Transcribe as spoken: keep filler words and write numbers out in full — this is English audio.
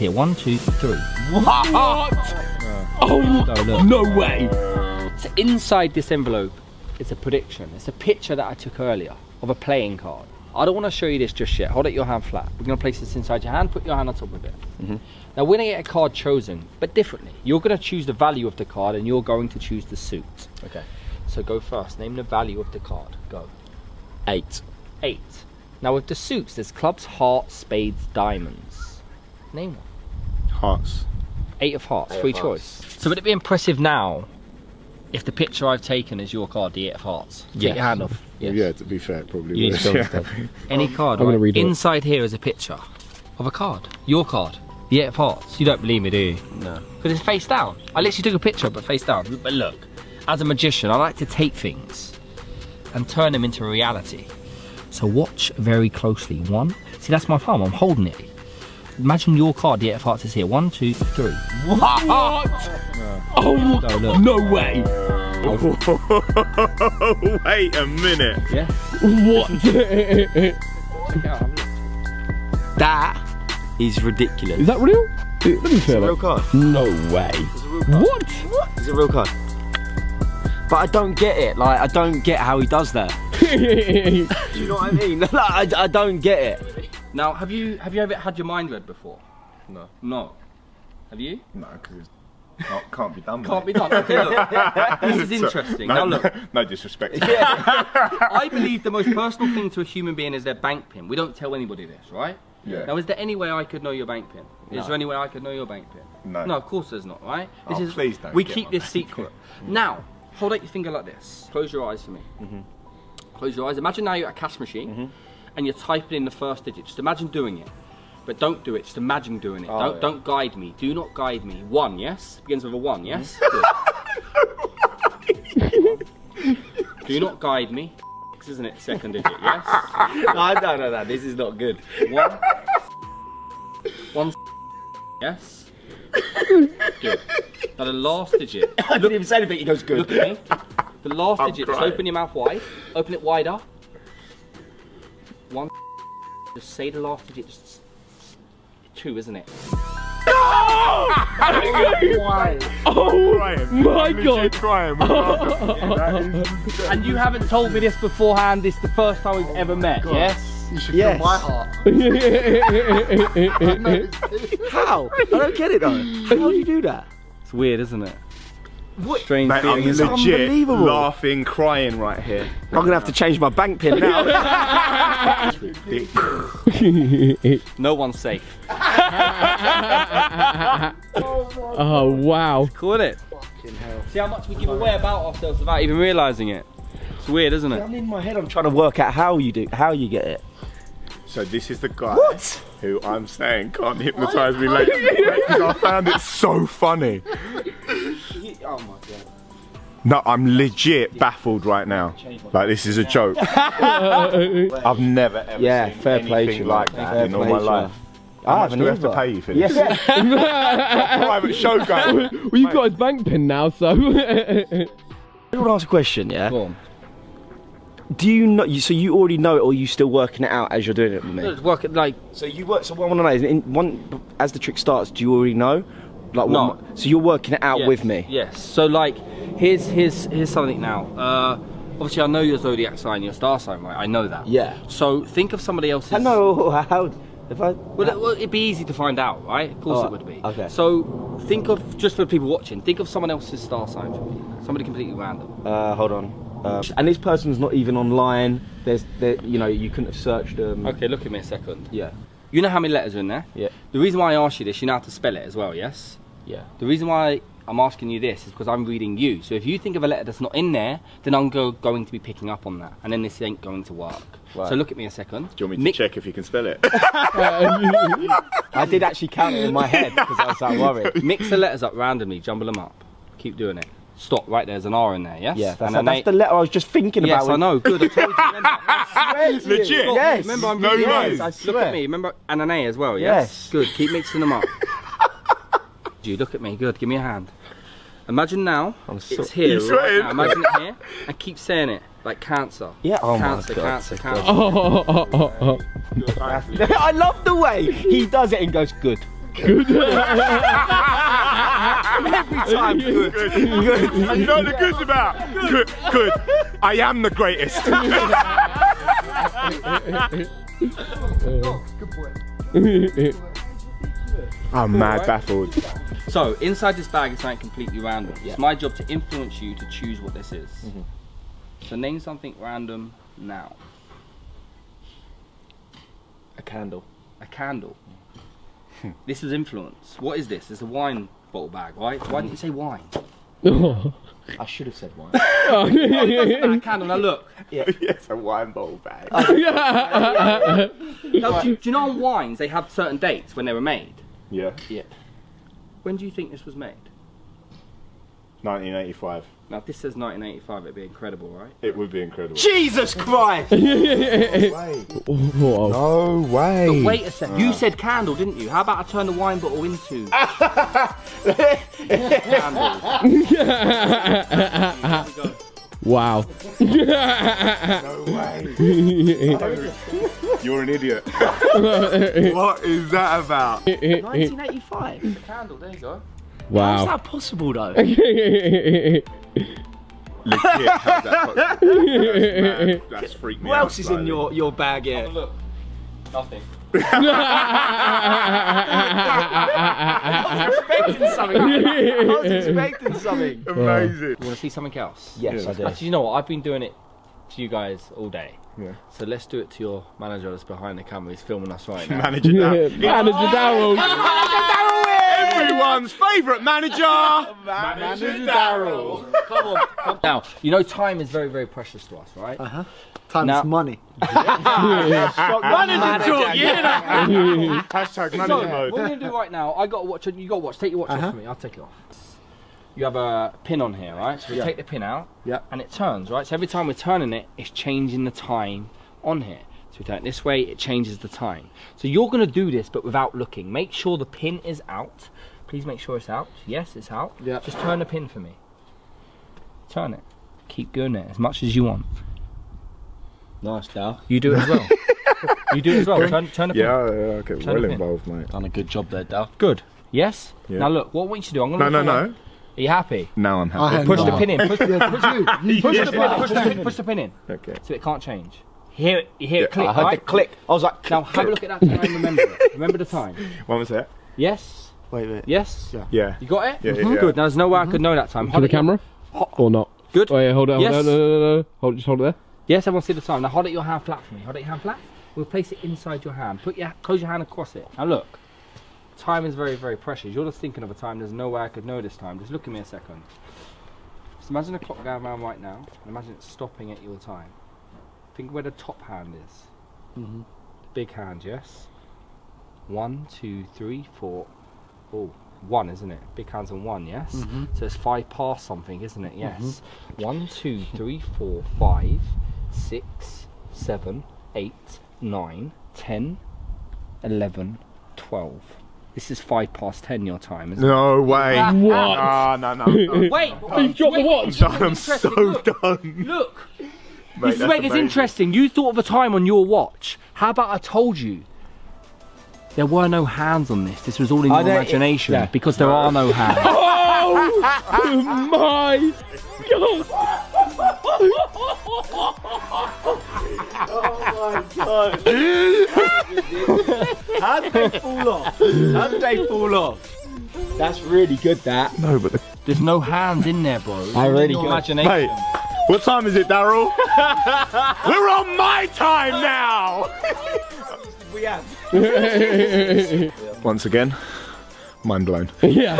here. One, two, three. What? Oh, no, look. No way. So inside this envelope, it's a prediction. It's a picture that I took earlier of a playing card. I don't want to show you this just yet. Hold it your hand flat. We're going to place this inside your hand. Put your hand on top of it. Mm-hmm. Now we're going to get a card chosen, but differently. You're going to choose the value of the card and you're going to choose the suit. Okay. So go first. Name the value of the card. Go. Eight. Eight. Now with the suits, there's clubs, hearts, spades, diamonds. Name one. Hearts. Eight of hearts. Eight free of hearts. Choice. So would it be impressive now if the picture I've taken is your card, the eight of hearts? Yes. Take your hand off. Yes. Yeah, to be fair, probably. You need to yeah. Any card. I'm right? gonna read Inside it. Here is a picture of a card. Your card. The eight of hearts. You don't believe me, do you? No. Because it's face down. I literally took a picture, but face down. But look, as a magician, I like to take things and turn them into reality. So watch very closely. One. See, that's my thumb. I'm holding it. Imagine your card, the eight of hearts, is here. One, two, three. What? No. Oh, no, no way. Oh. Wait a minute. Yeah. What? That is ridiculous. Is that real? Let me feel it. It's a real card. No way. It's a real card. What? What? It's a real card. But I don't get it. Like, I don't get how he does that. Do you know what I mean? Like, I, I don't get it. Now, have you have you ever had your mind read before? No. No. Have you? No, because it can't be done. Can't be done. Okay, look. This is interesting. No, now look. No, no disrespect. Yeah. I believe the most personal thing to a human being is their bank pin. We don't tell anybody this, right? Yeah. Now, is there any way I could know your bank pin? No. Is there any way I could know your bank pin? No. No, of course there's not, right? This oh, is, please don't. We keep this secret. Now, hold out your finger like this. Close your eyes for me. Mm-hmm. Close your eyes. Imagine now you're at a cash machine mm-hmm. and you're typing in the first digit. Just imagine doing it. But don't do it. Just imagine doing it. Oh, don't, yeah. don't guide me. Do not guide me. One, yes? Begins with a one, yes? Mm-hmm. Do not guide me. Isn't it? Second digit, yes? No, no, no, no. This is not good. One. One, yes? Good. Now the last digit. I didn't look, even say anything. He goes good. Look at me. The last I'm digit, just open your mouth wide, open it wider. One, just say the last digit, just two, isn't it? No! Oh Brian, my God! Brian, and you haven't told me this beforehand, this is the first time we've oh ever met, God. Yes? You should yes. feel my heart. How? I don't get it though. How do you do that? It's weird, isn't it? What? Strange Mate, feeling. I'm is legit laughing, crying right here. I'm gonna have to change my bank pin now. No one's safe. Oh wow! Caught it. Fucking hell. See how much we give away about ourselves without even realising it. It's weird, isn't it? I'm in my head. I'm trying to work out how you do, how you get it. So this is the guy what? who I'm saying can't hypnotise me later because I found it so funny. Oh my God. No, I'm legit baffled right now. Like, this is a joke. I've never ever yeah, seen fair anything play like that fair in all my life. I haven't have to pay you for this. Yes. Private show going. Well, you've Mate. got his bank pin now, so. I want to ask a question, yeah? Go on. Do you know, so you already know it, or are you still working it out as you're doing it with me? No, it's working, like. So you work, so what I want to know is, in one, as the trick starts, do you already know? Like no. One, so you're working it out yes. with me. Yes. So like, here's here's here's something now. Uh, obviously, I know your zodiac sign, your star sign, right? I know that. Yeah. So think of somebody else's. I know how. If I. Well, how? It, well it'd be easy to find out, right? Of course, oh, it would be. Okay. So think of, just for people watching, think of someone else's star sign for me. Somebody completely random. Uh, hold on. Um, and this person's not even online. There's, there, you know, you couldn't have searched them. Okay, look at me a second. Yeah. You know how many letters are in there? Yeah. The reason why I asked you this, you know how to spell it as well, yes? Yeah. The reason why I'm asking you this is because I'm reading you. So if you think of a letter that's not in there, then I'm go, going to be picking up on that. And then this ain't going to work. Right. So look at me a second. Do you want me to Mi check if you can spell it? I did actually count it in my head because I was that worried. Mix the letters up randomly, jumble them up. Keep doing it. Stop, right, there's an R in there, yes? Yeah, that's, and that's the letter I was just thinking yes, about. Yes, I know, good, I told you, remember. I swear legit, you. Stop, yes. Remember, I'm no yes, I swear. Look at me, remember, and an A as well, yes? Yes. Good, keep mixing them up. You look at me, good, give me a hand. Imagine now, I'm so it's here, right now. Imagine it here, and keep saying it, like cancer. Yeah, oh cancer, my God. Cancer, cancer, cancer. Oh, oh, oh, oh. I love the way he does it and goes, good. Good. Every time, good. Good. Good. And you know what the good's about? Good. Good. I am the greatest. Oh, good boy. I'm mad baffled. So, inside this bag is something completely random. Yeah. It's my job to influence you to choose what this is. Mm-hmm. So name something random now. A candle. A candle. This is influence. What is this? It's a wine bottle bag, right? Why didn't you say wine? I should have said wine. Oh, yeah, yeah, yeah, yeah. A candle, now look. Yeah. It's a wine bottle bag. Now, do, do you know on wines they have certain dates when they were made? Yeah. Yeah. When do you think this was made? nineteen eighty-five. Now, if this says nineteen eighty-five, it'd be incredible, right? It would be incredible. Jesus Christ! No way! But wait a second, uh. you said candle, didn't you? How about I turn the wine bottle into... candle? Wow. No way. You're an idiot. What is that about? nineteen eighty-five. The candle, there you go. Wow. How's that possible though? Legit, how's that possible? That's, that's freaked me out. What else is slightly. in your, your bag here? Have a look. Nothing. I was expecting something. I was expecting something. Amazing. You want to see something else? Yes, yeah. I do. Actually, you know what? I've been doing it to you guys all day. Yeah. So let's do it to your manager that's behind the camera. He's filming us right now. Manager Darryl. Manager Darryl. Everyone's favourite manager, Manager, manager Darryl. Come on, come on. Now, you know time is very, very precious to us, right? Uh-huh. Time's now, money. Manager talk, yeah. Hashtag manager so, mode. What we're going to do right now, I got to watch, you got to watch, take your watch uh-huh. off for me, I'll take it off. You have a pin on here, right? So we yeah. take the pin out, yeah. and it turns, right? So every time we're turning it, it's changing the time on here. So we turn it this way, it changes the time. So you're gonna do this, but without looking. Make sure the pin is out. Please make sure it's out. Yes, it's out. Yep. Just turn the pin for me. Turn it. Keep doing it as much as you want. Nice, Dal. You do it as well. You do it as well. Turn, turn the pin. Yeah, yeah, okay. Turn well involved, mate. Done a good job there, Dal. Good. Yes? Yeah. Now look, what I want you to do, I'm gonna... No, no, no. One. Are you happy? Now I'm happy. Push the pin in. Push the pin in. Okay. So it can't change. You hear it, you hear yeah, it click, I heard right? the click. I was like, now click, have click. a look at that time and remember it. Remember the time. When was that? Yes. Wait a minute. Yes. Yeah. yeah. You got it? Yeah, mm-hmm. yeah. Good. Now, there's no way mm-hmm. I could know that time. Hold the camera? Hot. Or not? Good. Oh, yeah, hold it. Hold yes. it. No, no, no, no. Hold, just hold it there. Yes, everyone see the time. Now, hold it your hand flat for me. Hold it your hand flat. We'll place it inside your hand. Put your, close your hand across it. Now, look. Time is very, very precious. You're just thinking of a time. There's no way I could know this time. Just look at me a second. Just imagine a clock going around right now. And imagine it stopping at your time. Think where the top hand is. Mm-hmm. The big hand, yes? One, two, three, four. Oh, one, isn't it? Big hand's on one, yes? Mm-hmm. So it's five past something, isn't it? Yes. Mm-hmm. One, two, three, four, five, six, seven, eight, nine, ten, eleven, twelve. This is five past ten your time, isn't no it? No way. What? Ah, no, no, no. Wait, you dropped the watch. I'm so look, done. Look. Mate, this is where it's interesting. You thought of a time on your watch. How about I told you? There were no hands on this. This was all in your imagination. It, yeah. Because there no. are no hands. Oh my God! Oh my God! How did they fall off? How did they fall off? That's really good. That. No, but the... there's no hands in there, bro. It's I really good. Imagination. Mate. What time is it, Darryl? We're on my time now! We have. Once again, mind blown. Yeah.